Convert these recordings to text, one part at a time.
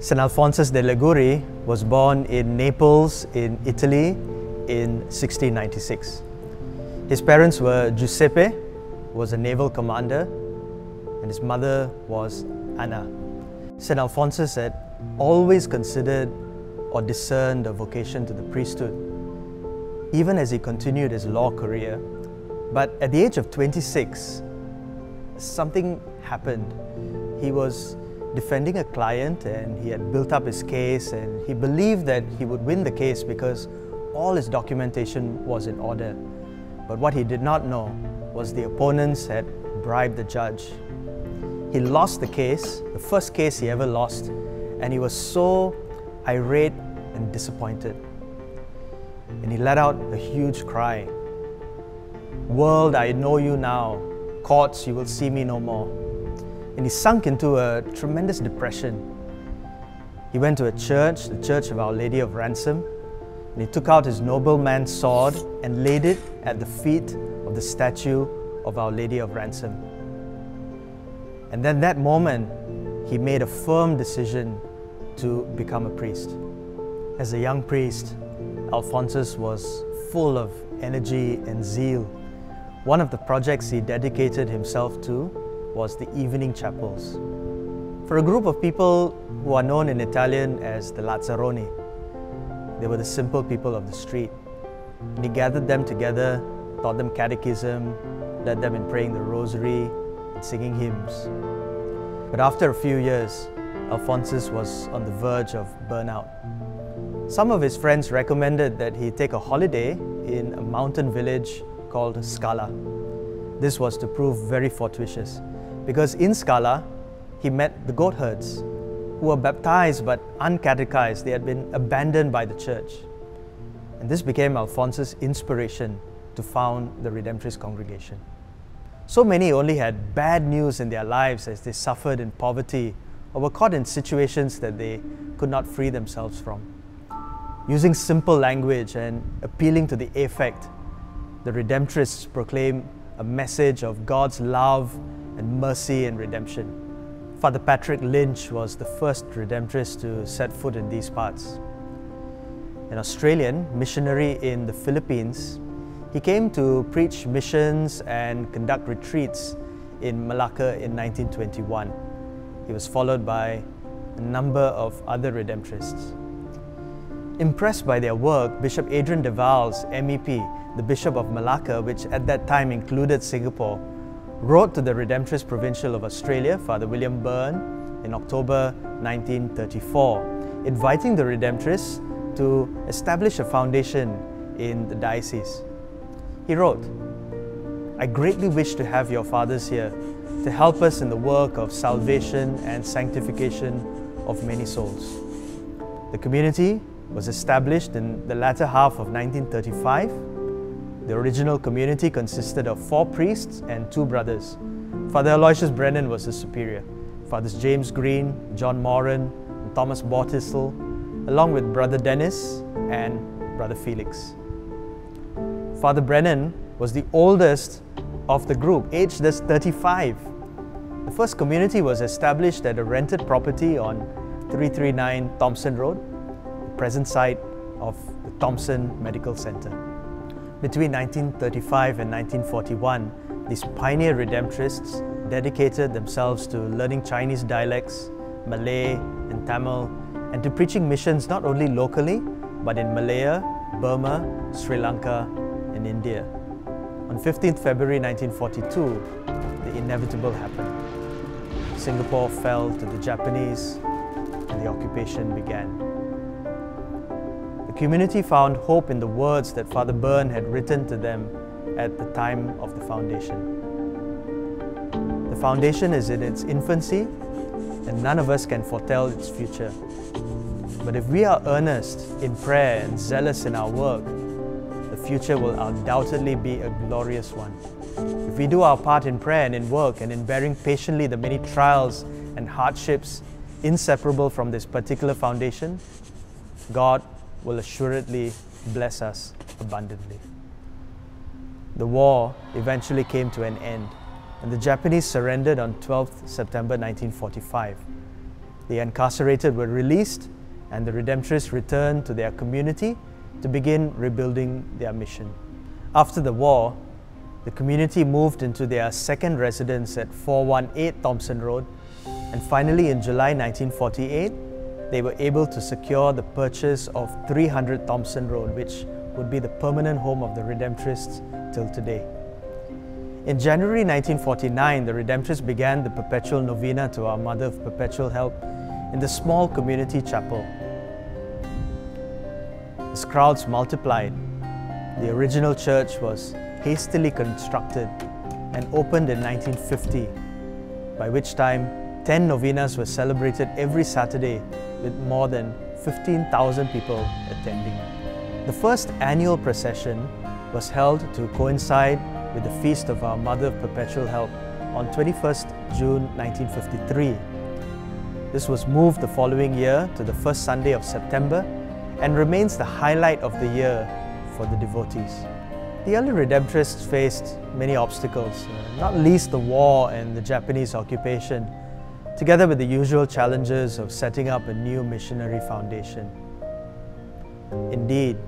St. Alphonsus de Liguori was born in Naples, in Italy, in 1696. His parents were Giuseppe, who was a naval commander, and his mother was Anna. St. Alphonsus had always considered or discerned a vocation to the priesthood, even as he continued his law career. But at the age of 26, something happened. He was defending a client and he had built up his case, and he believed that he would win the case because all his documentation was in order. But what he did not know was the opponents had bribed the judge. He lost the case, the first case he ever lost, and he was so irate and disappointed. And he let out a huge cry. "World, I know you now. Courts, you will see me no more." And he sunk into a tremendous depression. He went to a church, the Church of Our Lady of Ransom, and he took out his nobleman's sword and laid it at the feet of the statue of Our Lady of Ransom. And then that moment, he made a firm decision to become a priest. As a young priest, Alphonsus was full of energy and zeal. One of the projects he dedicated himself to was the evening chapels, for a group of people who are known in Italian as the Lazzaroni. They were the simple people of the street. And he gathered them together, taught them catechism, led them in praying the rosary and singing hymns. But after a few years, Alphonsus was on the verge of burnout. Some of his friends recommended that he take a holiday in a mountain village called Scala. This was to prove very fortuitous, because in Scala, he met the goatherds, who were baptized but uncatechized. They had been abandoned by the church. And this became Alphonsus' inspiration to found the Redemptorist Congregation. So many only had bad news in their lives as they suffered in poverty or were caught in situations that they could not free themselves from. Using simple language and appealing to the affect, the Redemptorists proclaim a message of God's love and mercy and redemption. Father Patrick Lynch was the first Redemptorist to set foot in these parts. An Australian missionary in the Philippines, he came to preach missions and conduct retreats in Malacca in 1921. He was followed by a number of other Redemptorists. Impressed by their work, Bishop Adrian Deval's MEP, the Bishop of Malacca, which at that time included Singapore, wrote to the Redemptorist Provincial of Australia, Father William Byrne, in October 1934, inviting the Redemptorists to establish a foundation in the diocese. He wrote, "I greatly wish to have your fathers here to help us in the work of salvation and sanctification of many souls." The community was established in the latter half of 1935. The original community consisted of 4 priests and 2 brothers. Father Aloysius Brennan was the superior. Fathers James Green, John Moran, and Thomas Bortistle, along with Brother Dennis and Brother Felix. Father Brennan was the oldest of the group, aged just 35. The first community was established at a rented property on 339 Thompson Road, present site of the Thompson Medical Center. Between 1935 and 1941, these pioneer Redemptorists dedicated themselves to learning Chinese dialects, Malay and Tamil, and to preaching missions not only locally, but in Malaya, Burma, Sri Lanka, and India. On 15th February 1942, the inevitable happened. Singapore fell to the Japanese and the occupation began. The community found hope in the words that Father Byrne had written to them at the time of the foundation. The foundation is in its infancy, and none of us can foretell its future. But if we are earnest in prayer and zealous in our work, the future will undoubtedly be a glorious one. If we do our part in prayer and in work and in bearing patiently the many trials and hardships inseparable from this particular foundation, God will assuredly bless us abundantly. The war eventually came to an end, and the Japanese surrendered on 12th September 1945. The incarcerated were released and the Redemptorists returned to their community to begin rebuilding their mission. After the war, the community moved into their second residence at 418 Thompson Road, and finally in July 1948, they were able to secure the purchase of 300 Thompson Road, which would be the permanent home of the Redemptorists till today. In January 1949, the Redemptorists began the perpetual novena to Our Mother of Perpetual Help in the small community chapel. As crowds multiplied, the original church was hastily constructed and opened in 1950, by which time 10 novenas were celebrated every Saturday with more than 15,000 people attending. The first annual procession was held to coincide with the Feast of Our Mother of Perpetual Help on 21st June 1953. This was moved the following year to the first Sunday of September and remains the highlight of the year for the devotees. The early Redemptorists faced many obstacles, not least the war and the Japanese occupation, together with the usual challenges of setting up a new missionary foundation. Indeed,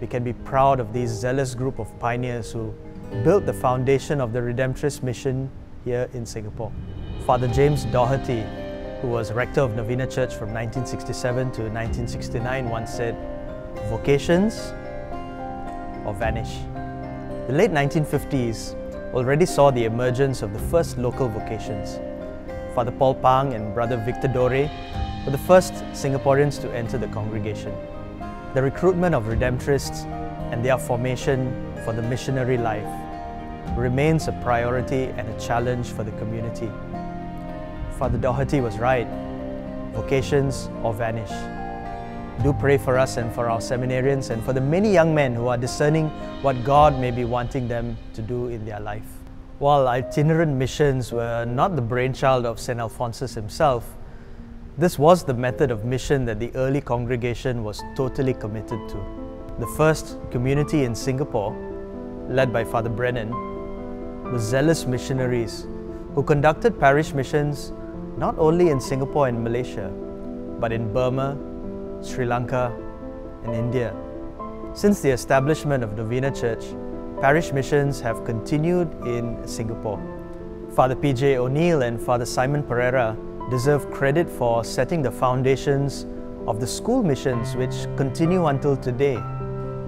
we can be proud of this zealous group of pioneers who built the foundation of the Redemptorist mission here in Singapore. Father James Doherty, who was rector of Novena Church from 1967 to 1969, once said, "Vocations or vanish." The late 1950s already saw the emergence of the first local vocations. Father Paul Pang and Brother Victor Dore were the first Singaporeans to enter the congregation. The recruitment of Redemptorists and their formation for the missionary life remains a priority and a challenge for the community. Father Doherty was right, vocations or vanish. Do pray for us and for our seminarians and for the many young men who are discerning what God may be wanting them to do in their life. While itinerant missions were not the brainchild of St. Alphonsus himself, this was the method of mission that the early congregation was totally committed to. The first community in Singapore, led by Father Brennan, was zealous missionaries who conducted parish missions not only in Singapore and Malaysia, but in Burma, Sri Lanka, and India. Since the establishment of Novena Church, parish missions have continued in Singapore. Father PJ O'Neill and Father Simon Pereira deserve credit for setting the foundations of the school missions, which continue until today.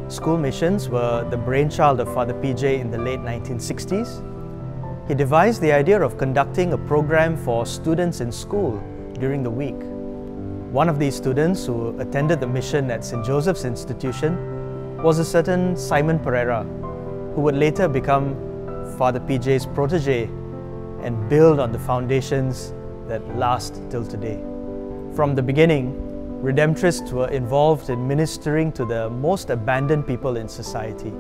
School missions were the brainchild of Father PJ in the late 1960s. He devised the idea of conducting a program for students in school during the week. One of these students who attended the mission at St. Joseph's Institution was a certain Simon Pereira, who would later become Father PJ's protege and build on the foundations that last till today. From the beginning, Redemptorists were involved in ministering to the most abandoned people in society.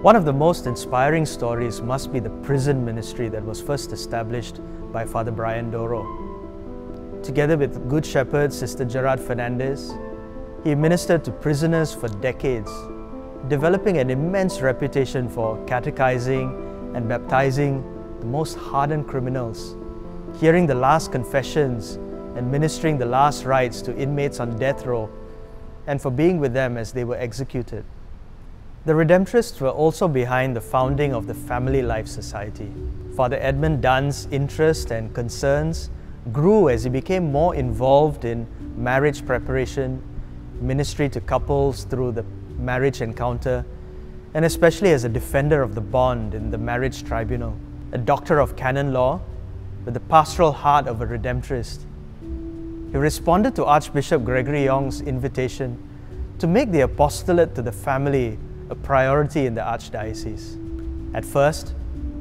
One of the most inspiring stories must be the prison ministry that was first established by Father Brian Doro. Together with Good Shepherd Sister Gerard Fernandez, he ministered to prisoners for decades, developing an immense reputation for catechizing and baptizing the most hardened criminals, hearing the last confessions and ministering the last rites to inmates on death row, and for being with them as they were executed. The Redemptorists were also behind the founding of the Family Life Society. Father Edmund Dunn's interest and concerns grew as he became more involved in marriage preparation, ministry to couples through the marriage encounter, and especially as a defender of the bond in the marriage tribunal. A doctor of canon law with the pastoral heart of a Redemptorist, he responded to Archbishop Gregory Yong's invitation to make the apostolate to the family a priority in the Archdiocese. At first,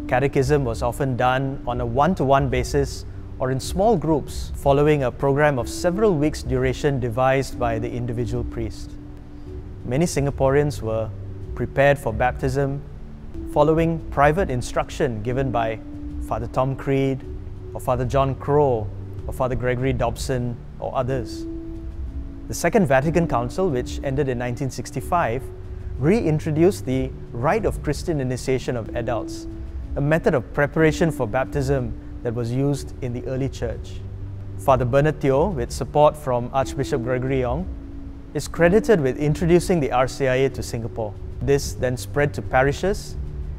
catechism was often done on a one-to-one basis or in small groups, following a program of several weeks' duration devised by the individual priest. Many Singaporeans were prepared for baptism following private instruction given by Father Tom Creed or Father John Crowe or Father Gregory Dobson or others. The Second Vatican Council, which ended in 1965, reintroduced the rite of Christian initiation of adults, a method of preparation for baptism that was used in the early church. Father Bernard Teo, with support from Archbishop Gregory Yong, is credited with introducing the RCIA to Singapore. This then spread to parishes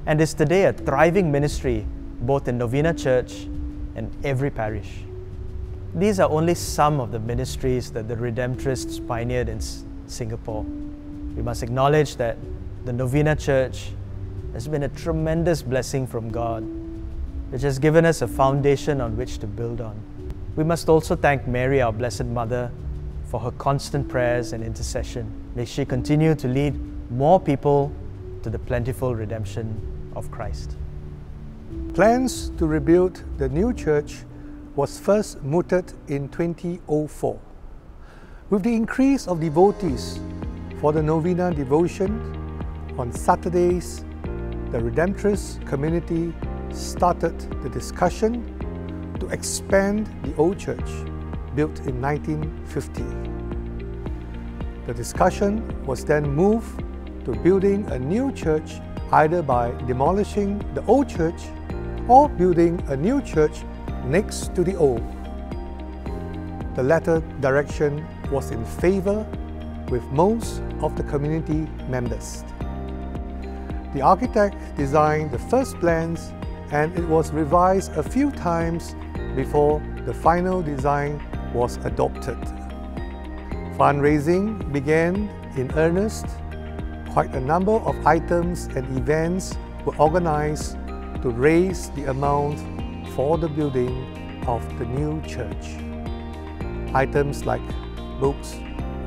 and is today a thriving ministry both in Novena Church and every parish. These are only some of the ministries that the Redemptorists pioneered in Singapore. We must acknowledge that the Novena Church has been a tremendous blessing from God, which has given us a foundation on which to build on. We must also thank Mary, our Blessed Mother, for her constant prayers and intercession. May she continue to lead more people to the plentiful redemption of Christ. Plans to rebuild the new church was first mooted in 2004. With the increase of devotees for the Novena devotion on Saturdays, the Redemptorist community started the discussion to expand the old church, built in 1950. The discussion was then moved to building a new church either by demolishing the old church or building a new church next to the old. The latter direction was in favour with most of the community members. The architect designed the first plans and it was revised a few times before the final design was adopted. Fundraising began in earnest. Quite a number of items and events were organised to raise the amount for the building of the new church. Items like books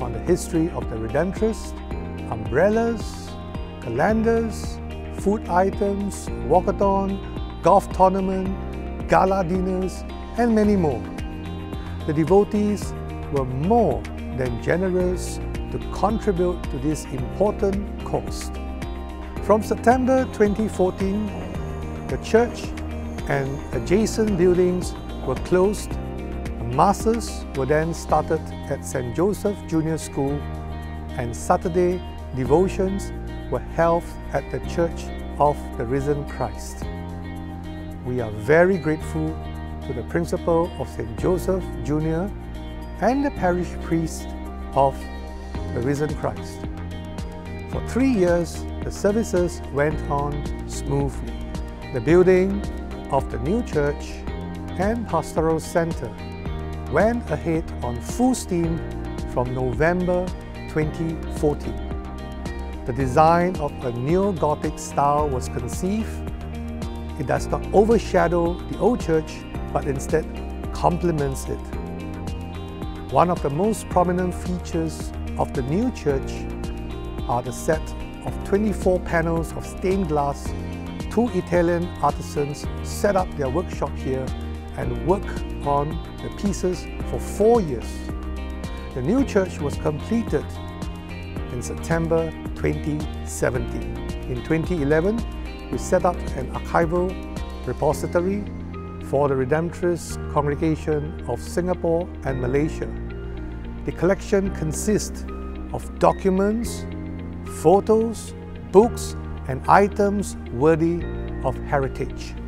on the history of the Redemptorists, umbrellas, calendars, food items, walkathon, golf tournament, gala dinners, and many more. The devotees were more than generous to contribute to this important cause. From September 2014, the church and adjacent buildings were closed. Masses were then started at St. Joseph Junior School, and Saturday devotions were held at the Church of the Risen Christ. We are very grateful to the Principal of St. Joseph Junior and the parish priest of the Risen Christ. For 3 years, the services went on smoothly. The building of the new church and pastoral centre went ahead on full steam from November 2014. The design of a neo-Gothic style was conceived. It does not overshadow the old church, but instead complements it. One of the most prominent features of the new church are the set of 24 panels of stained glass. Two Italian artisans set up their workshop here and work on the pieces for 4 years. The new church was completed in September 2017. In 2011, we set up an archival repository for the Redemptorist Congregation of Singapore and Malaysia. The collection consists of documents, photos, books, and items worthy of heritage.